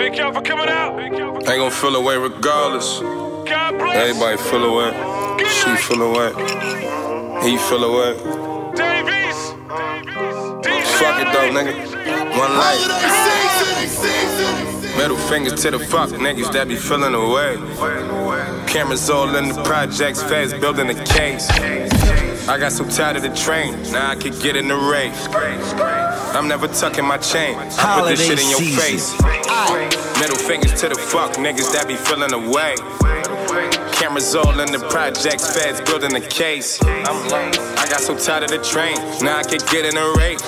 Thank y'all for coming out. Ain't gonna feel away regardless. Everybody feel away. She feel away. He feel away. Davies. Fuck it though, nigga. One life. Middle fingers to the fuck niggas that be feeling away. Cameras all in the projects, fast building the case. I got so tired of the train, now I could get in the race. I'm never tucking my chain, put this shit in your face. Middle fingers to the fuck niggas that be feeling away. Cameras all in the projects, feds building the case. I got so tired of the train, now I could get in a race.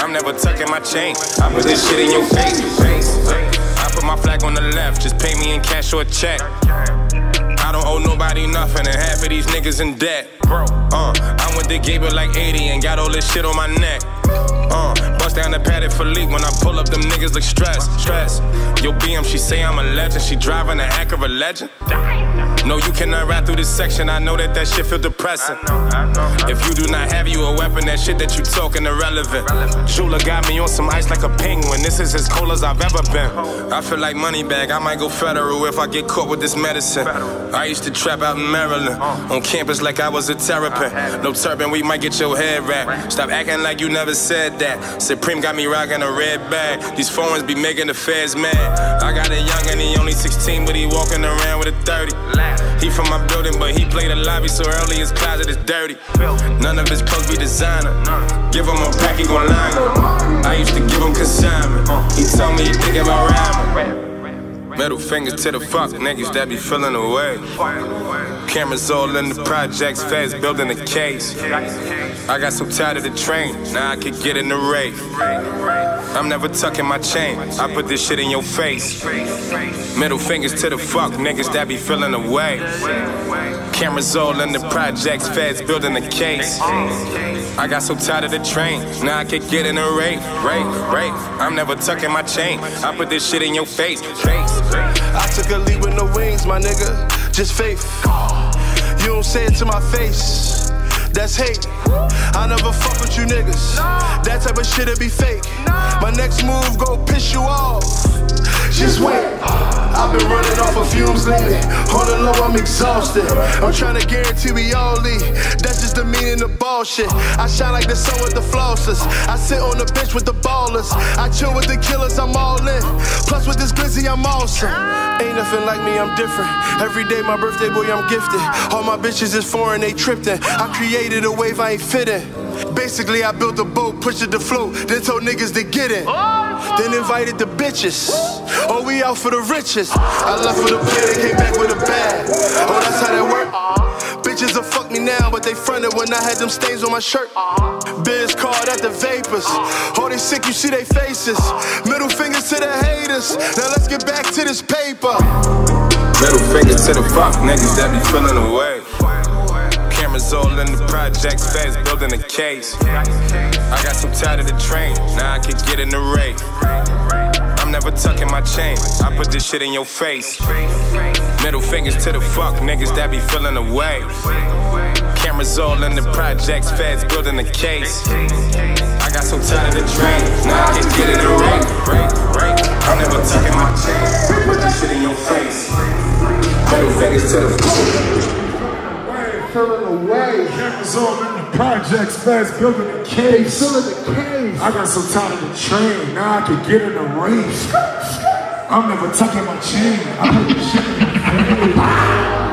I'm never tucking my chain, I put this shit in your face. I put my flag on the left, just pay me in cash or a check. I don't owe nobody nothing, and half of these niggas in debt. I went to Gabriel like 80 and got all this shit on my neck. Bust down the padded Philippe when I pull up, them niggas look stressed. Yo, BM, she say I'm a legend, she driving an Acura Legend. No, you cannot ride through this section, I know that shit feel depressing. If you do not have you a weapon, that shit that you talking irrelevant. Shula got me on some ice like a penguin, this is as cold as I've ever been. I feel like Moneybag, I might go federal if I get caught with this medicine. I used to trap out in Maryland, on campus like I was a terrapin. No turban, we might get your head wrapped. Stop acting like you never said that. Supreme got me rocking a red bag. These foreigners be making the feds mad. I got a young and he only 16, but he walking around with a 30. He from my building, but he played the lobby so early his closet is dirty. None of his clothes be designer. Give him a pack, he gon' line him. I used to give him consignment. He told me he thinking about rhyming. Middle fingers to the fuck niggas that be feeling away. Cameras all in the projects, feds building the case. I got so tired of the train, now I could get in the race. I'm never tucking my chain, I put this shit in your face. Middle fingers to the fuck niggas that be feeling away. Cameras all in the projects, feds building the case. I got so tired of the train, now I could get in a race. I'm never tucking my chain, I put this shit in your face. I took a leap with no wings, my nigga, just faith. You don't say it to my face, that's hate. I never fuck with you niggas, that type of shit'll be fake. My next move gon' piss you off, just wait. I've been running off of fumes lately, on the low I'm exhausted. I'm trying to guarantee we all leave, that's just the meaning of ball shit. I shine like the sun with the flossers, I sit on the bench with the ballers, I chill with the killers, I'm all in. Plus with this glizzy, I'm awesome. Ain't nothing like me, I'm different. Every day my birthday, boy, I'm gifted. All my bitches is foreign, they tripped in. I created a wave, I ain't fitting. Basically, I built a boat, pushed it to float, then told niggas to get in. Then invited the bitches. Oh, we out for the riches. I left with a plan, came back with a bag. Oh, that's how that work. Bitches will fuck me now, but they fronted when I had them stains on my shirt. Biz called at the vapors. Oh, they sick, you see they faces. Middle fingers to the haters. Now let's get back to this paper. Middle fingers to the fuck niggas that be feeling away. Cameras all in the projects, feds building the case. I got so tired of the train, now I could get in the race. I'm never tucking my chain, I put this shit in your face. Middle fingers to the fuck niggas that be feeling away. Cameras all in the projects, feds building the case. I got so tired of the train, now I could get in the race. I'm never tucking my chain, I put this shit in your face. Middle fingers to the fuck. Feeling away. Cameras all in the projects, fast building the case. I got so tired of the train, now I could get in the race. I'm never tucking my chain, I put the shit in the face.